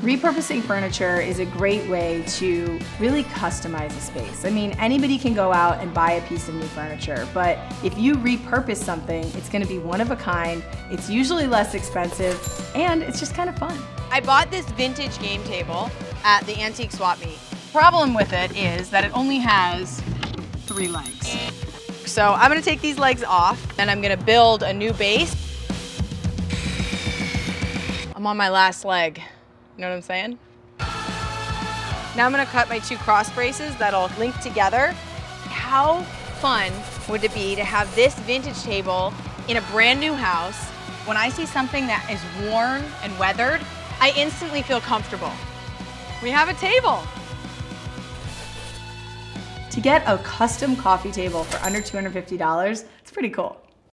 Repurposing furniture is a great way to really customize a space. I mean, anybody can go out and buy a piece of new furniture, but if you repurpose something, it's going to be one of a kind, it's usually less expensive, and it's just kind of fun. I bought this vintage game table at the antique swap meet. The problem with it is that it only has 3 legs. So I'm going to take these legs off and I'm going to build a new base. I'm on my last leg, you know what I'm saying? Now I'm gonna cut my 2 cross braces that'll link together. How fun would it be to have this vintage table in a brand new house? When I see something that is worn and weathered, I instantly feel comfortable. We have a table. To get a custom coffee table for under $250, it's pretty cool.